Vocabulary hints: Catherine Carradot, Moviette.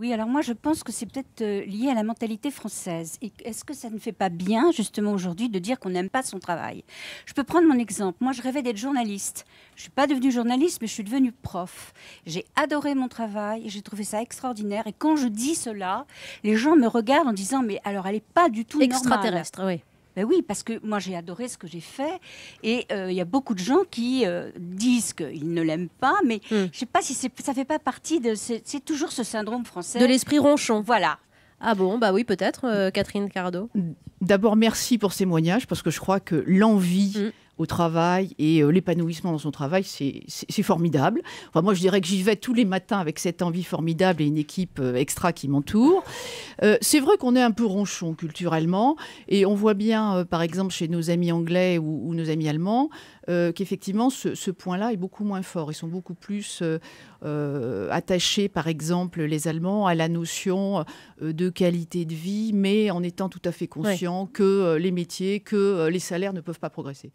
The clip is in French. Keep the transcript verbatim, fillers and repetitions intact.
Oui, alors moi je pense que c'est peut-être lié à la mentalité française. Est-ce que ça ne fait pas bien justement aujourd'hui de dire qu'on n'aime pas son travail? Je peux prendre mon exemple. Moi je rêvais d'être journaliste. Je ne suis pas devenue journaliste, mais je suis devenue prof. J'ai adoré mon travail, j'ai trouvé ça extraordinaire. Et quand je dis cela, les gens me regardent en disant mais alors elle n'est pas du tout normale. Extraterrestre, oui. Ben oui, parce que moi j'ai adoré ce que j'ai fait et il euh, y a beaucoup de gens qui euh, disent qu'ils ne l'aiment pas, mais mmh. je ne sais pas si ça ne fait pas partie de... C'est toujours ce syndrome français. De l'esprit ronchon. Voilà. Ah bon, bah oui, peut-être, euh, Catherine Carradot. D'abord, merci pour ces témoignages, parce que je crois que l'envie... Mmh. au travail et euh, l'épanouissement dans son travail, c'est formidable. Enfin, moi, je dirais que j'y vais tous les matins avec cette envie formidable et une équipe euh, extra qui m'entoure. Euh, c'est vrai qu'on est un peu ronchon culturellement et on voit bien, euh, par exemple, chez nos amis anglais ou, ou nos amis allemands, euh, qu'effectivement, ce, ce point-là est beaucoup moins fort. Ils sont beaucoup plus euh, euh, attachés, par exemple, les Allemands, à la notion euh, de qualité de vie, mais en étant tout à fait conscients ouais. que euh, les métiers, que euh, les salaires ne peuvent pas progresser.